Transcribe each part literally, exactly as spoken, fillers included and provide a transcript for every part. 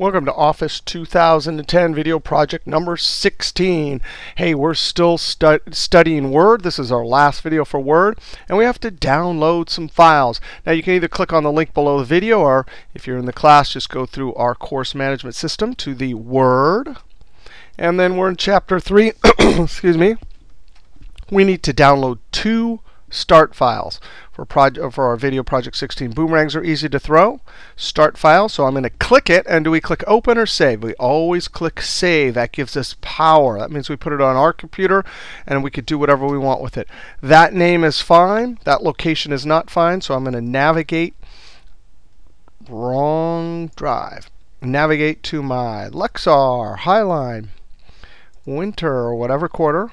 Welcome to Office two thousand ten video project number sixteen. Hey, we're still stu studying Word. This is our last video for Word, and we have to download some files. Now, you can either click on the link below the video, or if you're in the class, just go through our course management system to the Word. And then we're in chapter three. Excuse me. We need to download two Start files. For, project, for our video project sixteen, boomerangs are easy to throw. Start file, so I'm going to click it. And do we click open or save? We always click save. That gives us power. That means we put it on our computer, and we could do whatever we want with it. That name is fine. That location is not fine. So I'm going to navigate, wrong drive. Navigate to my Luxor, Highline, winter, or whatever quarter.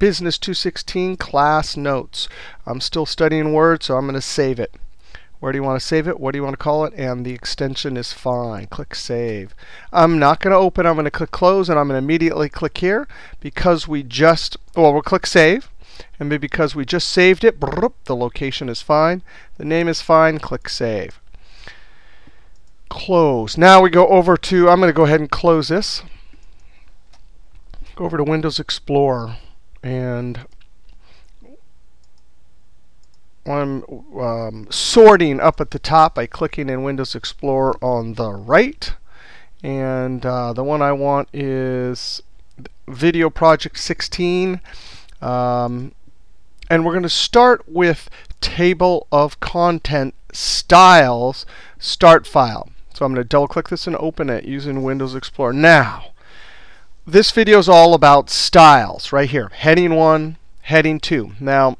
Business two sixteen class notes. I'm still studying Word, so I'm going to save it. Where do you want to save it? What do you want to call it? And the extension is fine. Click Save. I'm not going to open. I'm going to click Close, and I'm going to immediately click here because we just, well, we'll click Save. And because we just saved it, the location is fine. The name is fine. Click Save. Close. Now we go over to, I'm going to go ahead and close this. Go over to Windows Explorer. And I'm um, sorting up at the top by clicking in Windows Explorer on the right. And uh, the one I want is Video Project sixteen. Um, and we're going to start with Table of Content Styles Start File. So I'm going to double click this and open it using Windows Explorer. Now, this video is all about styles right here. Heading one, Heading two. Now,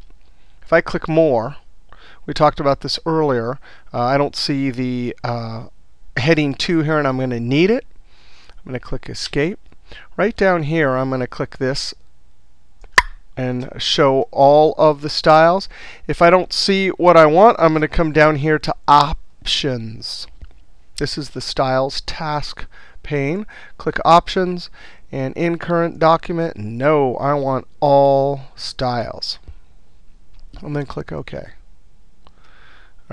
if I click More, we talked about this earlier. Uh, I don't see the uh, Heading two here, and I'm going to need it. I'm going to click Escape. Right down here, I'm going to click this and show all of the styles. If I don't see what I want, I'm going to come down here to Options. This is the Styles task pane. Click Options. And in current document, no, I want all styles. And then click OK. All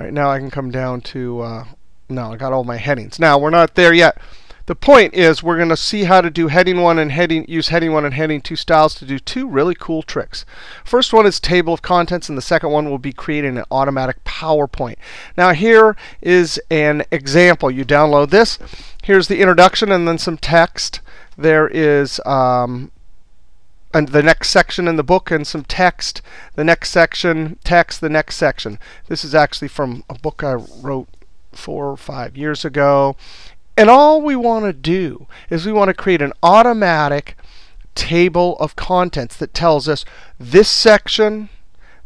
right, now I can come down to, uh, no, I got all my headings. Now, we're not there yet. The point is we're going to see how to do Heading one and heading, use Heading one and Heading two styles to do two really cool tricks. First one is Table of Contents, and the second one will be creating an automatic PowerPoint. Now, here is an example. You download this. Here's the introduction and then some text. There is um, and the next section in the book and some text. The next section, text, the next section. This is actually from a book I wrote four or five years ago. And all we want to do is we want to create an automatic table of contents that tells us this section,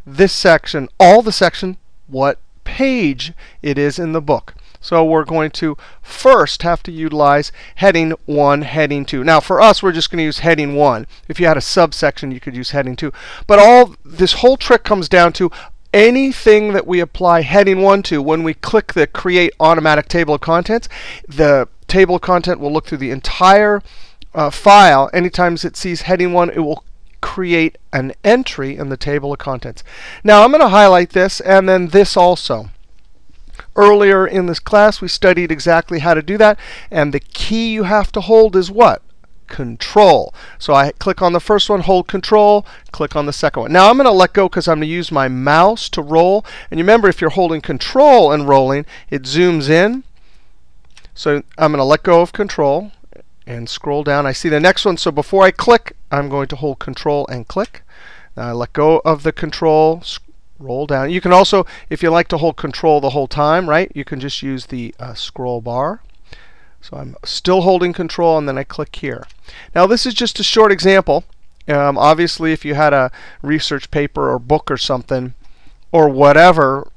this section, all the section, what page it is in the book. So we're going to first have to utilize Heading one, Heading two. Now, for us, we're just going to use Heading one. If you had a subsection, you could use Heading two. But all this whole trick comes down to anything that we apply Heading one to, when we click the Create Automatic Table of Contents, the table of content will look through the entire uh, file. Anytime it sees Heading one, it will create an entry in the table of contents. Now, I'm going to highlight this and then this also. Earlier in this class, we studied exactly how to do that. And the key you have to hold is what? Control. So I click on the first one, hold Control, click on the second one. Now I'm going to let go because I'm going to use my mouse to roll. And remember, if you're holding Control and rolling, it zooms in. So I'm going to let go of Control and scroll down. I see the next one. So before I click, I'm going to hold Control and click. Now I let go of the Control, roll down. You can also, if you like to hold Control the whole time, right, you can just use the uh, scroll bar. So I'm still holding Control, and then I click here. Now, this is just a short example. Um, obviously, if you had a research paper or book or something, or whatever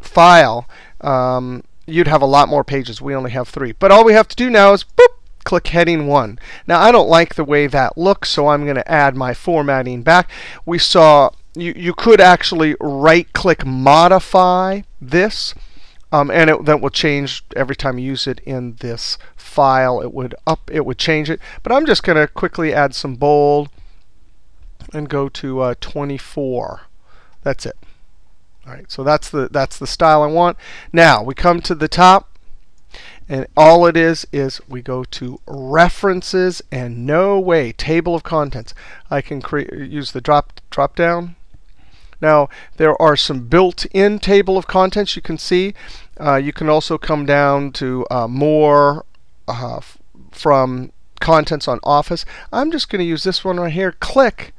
file, um, you'd have a lot more pages. We only have three. But all we have to do now is boop, click Heading one. Now, I don't like the way that looks, so I'm going to add my formatting back. We saw you, you could actually right-click Modify this. Um, and it, that will change every time you use it in this file. It would up, it would change it. But I'm just going to quickly add some bold and go to uh, twenty-four. That's it. All right. So that's the that's the style I want. Now we come to the top, And all it is is we go to References and no way, Table of Contents. I can create, use the drop, drop down. Now, there are some built-in Table of Contents you can see. Uh, you can also come down to uh, More uh, from Contents on Office. I'm just going to use this one right here. Click.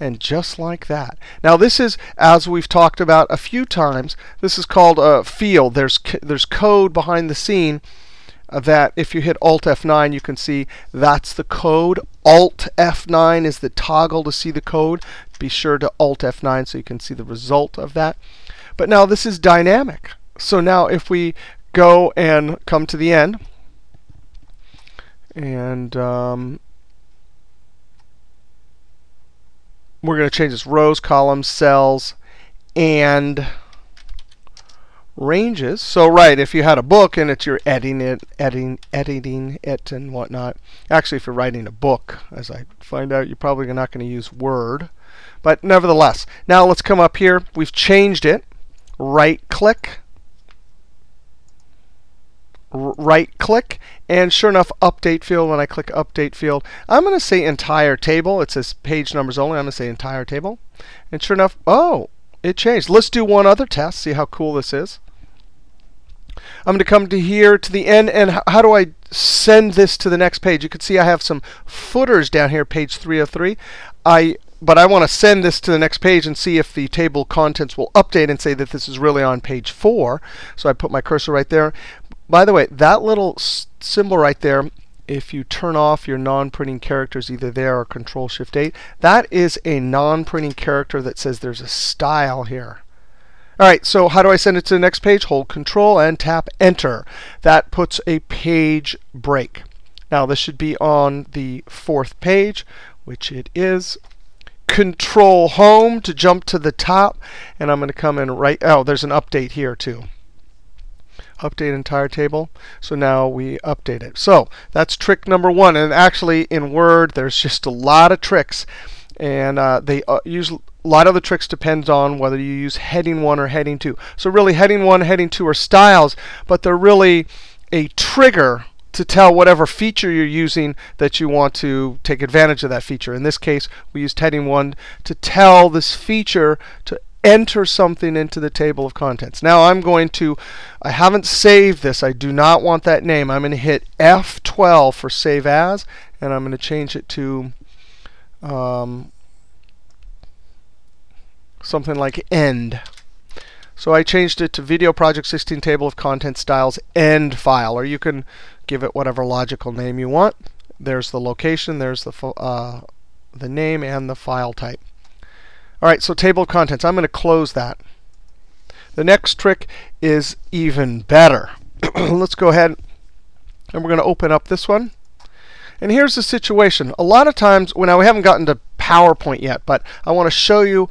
And just like that. Now this is, as we've talked about a few times, this is called a field. There's, there's code behind the scene that if you hit Alt F nine, you can see that's the code. Alt F nine is the toggle to see the code. Be sure to Alt F nine so you can see the result of that. But now this is dynamic. So now if we go and come to the end, and um, we're going to change this rows, columns, cells, and ranges. So right, if you had a book and it's you're editing it, editing, editing it and whatnot. Actually, if you're writing a book, as I find out, you're probably not going to use Word. But nevertheless, now let's come up here. We've changed it. Right-click. Right-click, and sure enough, update field. When I click update field, I'm going to say entire table. It says page numbers only. I'm going to say entire table. And sure enough, oh, it changed. Let's do one other test, see how cool this is. I'm going to come to here to the end, and how do I send this to the next page? You can see I have some footers down here, page three oh three. I But I want to send this to the next page and see if the table of contents will update and say that this is really on page four. So I put my cursor right there. By the way, that little symbol right there, if you turn off your non-printing characters either there or Control Shift eight, that is a non-printing character that says there's a style here. All right, so how do I send it to the next page? Hold Control and tap Enter. That puts a page break. Now this should be on the fourth page, which it is. Control Home to jump to the top, and I'm going to come in right, oh, there's an update here too. Update entire table. So now we update it. So that's trick number one. And actually in Word, there's just a lot of tricks, and uh, they uh, use a lot of the tricks depends on whether you use heading one or heading two. So really, heading one, heading two are styles, but they're really a trigger to tell whatever feature you're using that you want to take advantage of that feature. In this case, we used heading one to tell this feature to enter something into the table of contents. Now I'm going to, I haven't saved this. I do not want that name. I'm going to hit F twelve for Save As, and I'm going to change it to um, something like End. So I changed it to Video Project sixteen Table of Contents Styles End File, or you can give it whatever logical name you want. There's the location, there's the, uh, the name, and the file type. All right, so table of contents. I'm going to close that. The next trick is even better. Let's go ahead and we're going to open up this one. And here's the situation. A lot of times, well, now we haven't gotten to PowerPoint yet, but I want to show you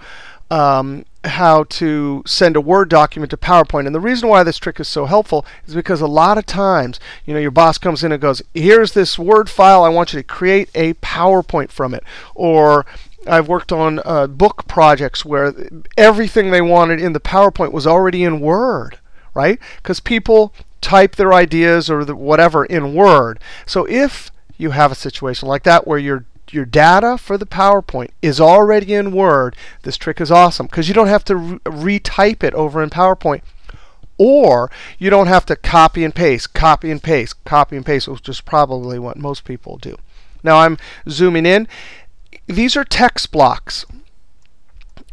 um, how to send a Word document to PowerPoint. And the reason why this trick is so helpful is because a lot of times, you know, your boss comes in and goes, here's this Word file. I want you to create a PowerPoint from it. Or I've worked on uh, book projects where everything they wanted in the PowerPoint was already in Word, right? Because people type their ideas or the whatever in Word. So if you have a situation like that where your your data for the PowerPoint is already in Word, this trick is awesome because you don't have to re retype it over in PowerPoint, or you don't have to copy and paste, copy and paste, copy and paste, which is probably what most people do. Now I'm zooming in. These are text blocks.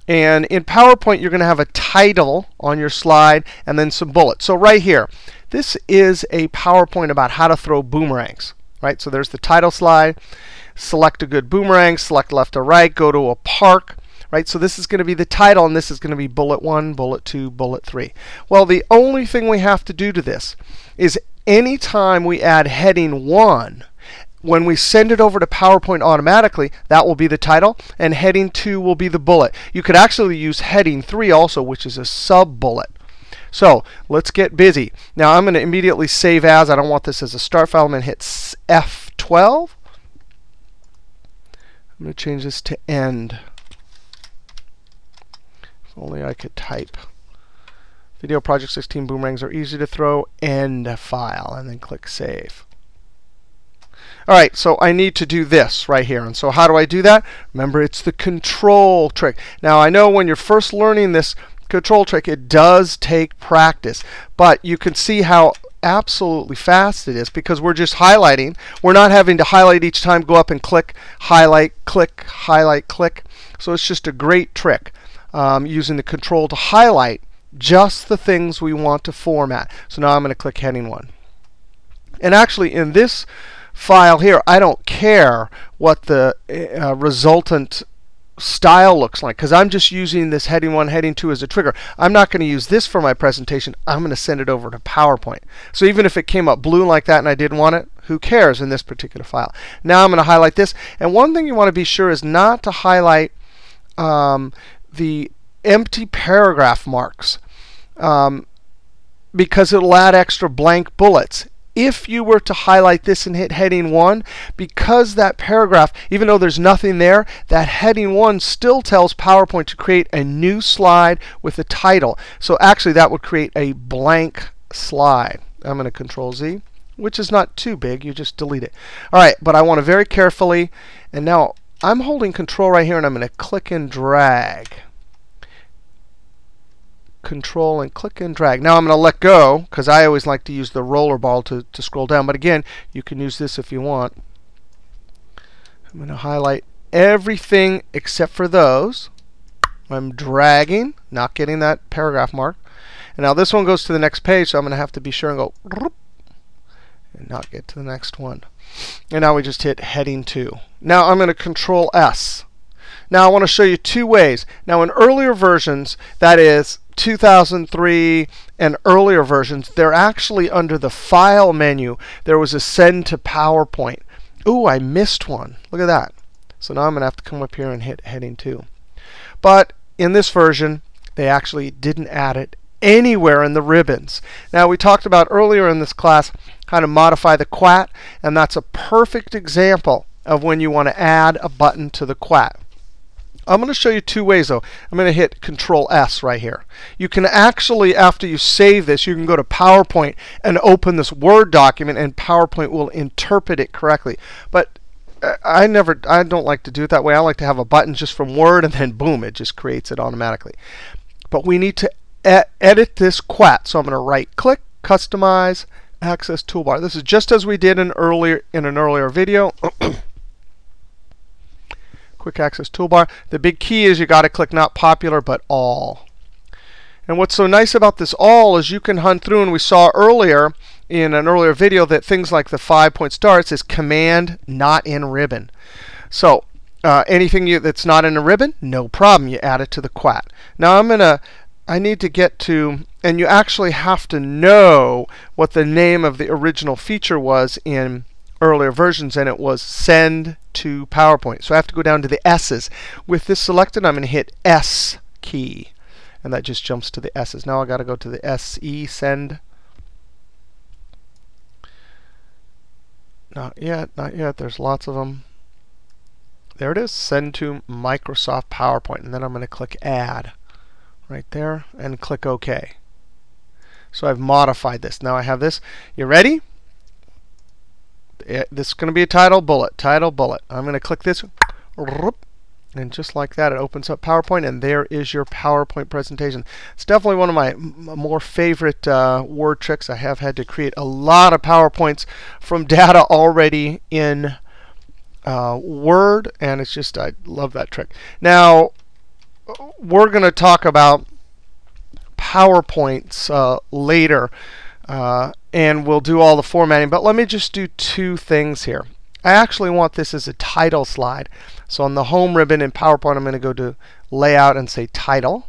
And in PowerPoint, you're going to have a title on your slide and then some bullets. So right here, this is a PowerPoint about how to throw boomerangs, right? So there's the title slide. Select a good boomerang. Select left or right. Go to a park, right? So this is going to be the title, and this is going to be bullet one, bullet two, bullet three. Well, the only thing we have to do to this is any time we add heading one, when we send it over to PowerPoint automatically, that will be the title, and heading two will be the bullet. You could actually use heading three also, which is a sub-bullet. So let's get busy. Now I'm going to immediately save as. I don't want this as a start file. I'm going to hit F twelve. I'm going to change this to End. If only I could type. Video Project sixteen boomerangs are easy to throw. End file, and then click Save. Alright, so I need to do this right here. And so how do I do that? Remember, it's the control trick. Now, I know when you're first learning this control trick, it does take practice. But you can see how absolutely fast it is, because we're just highlighting. We're not having to highlight each time, go up and click, highlight, click, highlight, click. So it's just a great trick, um, using the control to highlight just the things we want to format. So now I'm going to click Heading one. And actually, in this file here, I don't care what the uh, resultant style looks like, because I'm just using this Heading one, Heading two as a trigger. I'm not going to use this for my presentation. I'm going to send it over to PowerPoint. So even if it came up blue like that and I didn't want it, who cares in this particular file? Now I'm going to highlight this. And one thing you want to be sure is not to highlight um, the empty paragraph marks, um, because it'll add extra blank bullets. If you were to highlight this and hit Heading one, because that paragraph, even though there's nothing there, that Heading one still tells PowerPoint to create a new slide with a title. So actually, that would create a blank slide. I'm going to Control-Z, which is not too big. You just delete it. All right, but I want to very carefully. And now I'm holding Control right here, and I'm going to click and drag. Control and click and drag. Now I'm going to let go, because I always like to use the roller ball to, to scroll down. But again, you can use this if you want. I'm going to highlight everything except for those. I'm dragging, not getting that paragraph mark. And now this one goes to the next page, so I'm going to have to be sure and go and not get to the next one. And now we just hit Heading two. Now I'm going to Control-S. Now I want to show you two ways. Now in earlier versions, that is two thousand three and earlier versions, they're actually under the File menu. There was a Send to PowerPoint. Ooh, I missed one. Look at that. So now I'm going to have to come up here and hit Heading two. But in this version, they actually didn't add it anywhere in the ribbons. Now we talked about earlier in this class how to modify the quat, and that's a perfect example of when you want to add a button to the quat. I'm going to show you two ways, though. I'm going to hit Control-S right here. You can actually, after you save this, you can go to PowerPoint and open this Word document, and PowerPoint will interpret it correctly. But I never, I don't like to do it that way. I like to have a button just from Word, and then boom, it just creates it automatically. But we need to e- edit this quat. So I'm going to right-click, Customize, Access Toolbar. This is just as we did in, earlier, in an earlier video. Quick Access Toolbar. The big key is you got to click not popular, but all. And what's so nice about this all is you can hunt through, and we saw earlier in an earlier video that things like the five-point starts is command not in ribbon. So uh, anything you, that's not in a ribbon, no problem. You add it to the quat. Now I'm gonna, I need to get to, and you actually have to know what the name of the original feature was in earlier versions, and it was Send to PowerPoint. So I have to go down to the S's. With this selected, I'm going to hit S key, and that just jumps to the S's. Now I've got to go to the S E, Send. Not yet, not yet. There's lots of them. There it is, Send to Microsoft PowerPoint. And then I'm going to click Add right there and click OK. So I've modified this. Now I have this. You ready? It, this is going to be a title bullet, title bullet. I'm going to click this, and just like that, it opens up PowerPoint, and there is your PowerPoint presentation. It's definitely one of my more favorite uh, Word tricks. I have had to create a lot of PowerPoints from data already in uh, Word, and it's just, I love that trick. Now, we're going to talk about PowerPoints uh, later. Uh, and we'll do all the formatting. But let me just do two things here. I actually want this as a title slide. So on the home ribbon in PowerPoint, I'm going to go to Layout and say Title.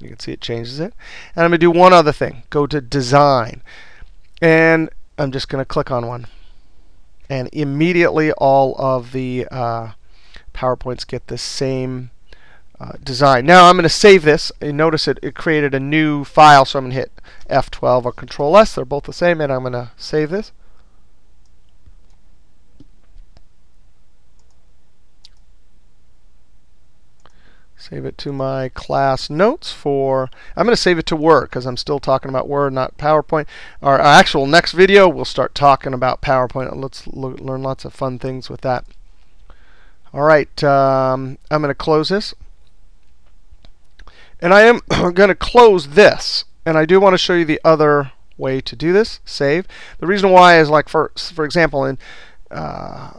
You can see it changes it. And I'm going to do one other thing. Go to Design. And I'm just going to click on one. And immediately all of the uh, PowerPoints get the same Uh, design. Now I'm going to save this. And notice it, it created a new file, so I'm going to hit F twelve or Control-S. They're both the same, and I'm going to save this. Save it to my class notes for, I'm going to save it to Word because I'm still talking about Word, not PowerPoint. Our, our actual next video, we'll start talking about PowerPoint. Let's learn lots of fun things with that. All right, um, I'm going to close this. And I am going to close this. And I do want to show you the other way to do this, save. The reason why is, like, for, for example, in uh,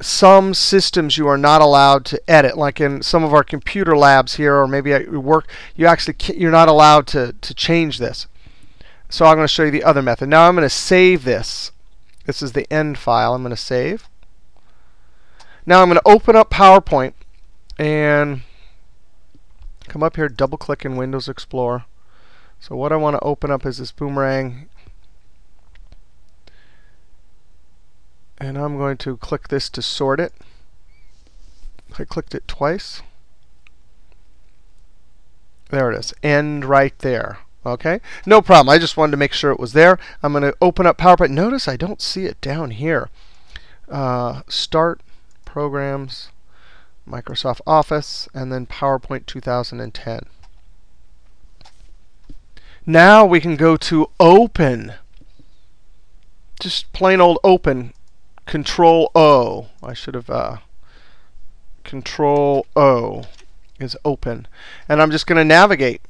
some systems you are not allowed to edit, like in some of our computer labs here, or maybe at your work, you actually you're not allowed to to change this. So I'm going to show you the other method. Now I'm going to save this. This is the end file. I'm going to save. Now I'm going to open up PowerPoint and come up here, double click in Windows Explorer. So what I want to open up is this boomerang. And I'm going to click this to sort it. I clicked it twice. There it is. End right there. Okay? No problem. I just wanted to make sure it was there. I'm going to open up PowerPoint. Notice I don't see it down here. Uh, start, Programs, Microsoft Office, and then PowerPoint two thousand ten. Now we can go to Open. Just plain old Open. Control-O. I should have, uh, Control-O is Open. And I'm just going to navigate.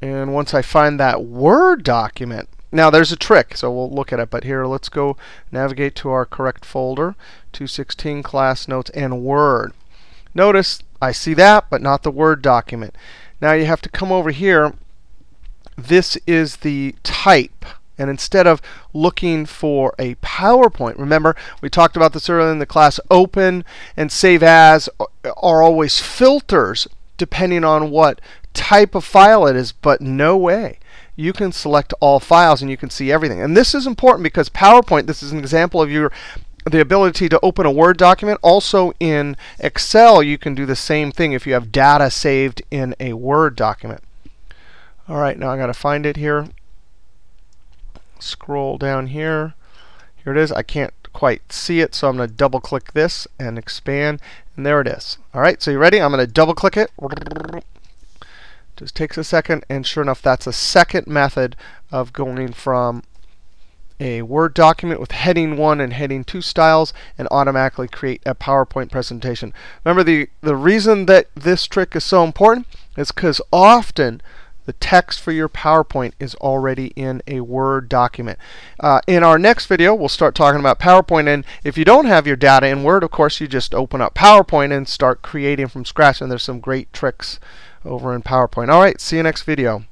And once I find that Word document, now there's a trick, so we'll look at it. But here, let's go navigate to our correct folder, two sixteen, class notes, and Word. Notice I see that, but not the Word document. Now you have to come over here. This is the type. And instead of looking for a PowerPoint, remember we talked about this earlier in the class, Open and Save As are always filters depending on what type of file it is, but no way. You can select all files and you can see everything. And this is important because PowerPoint, this is an example of your the ability to open a Word document. Also in Excel, you can do the same thing if you have data saved in a Word document. All right, now I've got to find it here. Scroll down here. Here it is. I can't quite see it, so I'm going to double click this and expand. And there it is. All right, so you ready? I'm going to double click it. Just takes a second. And sure enough, that's a second method of going from a Word document with Heading one and Heading two styles and automatically create a PowerPoint presentation. Remember, the, the reason that this trick is so important is because often the text for your PowerPoint is already in a Word document. Uh, in our next video, we'll start talking about PowerPoint. And if you don't have your data in Word, of course, you just open up PowerPoint and start creating from scratch. And there's some great tricks over in PowerPoint. All right, see you next video.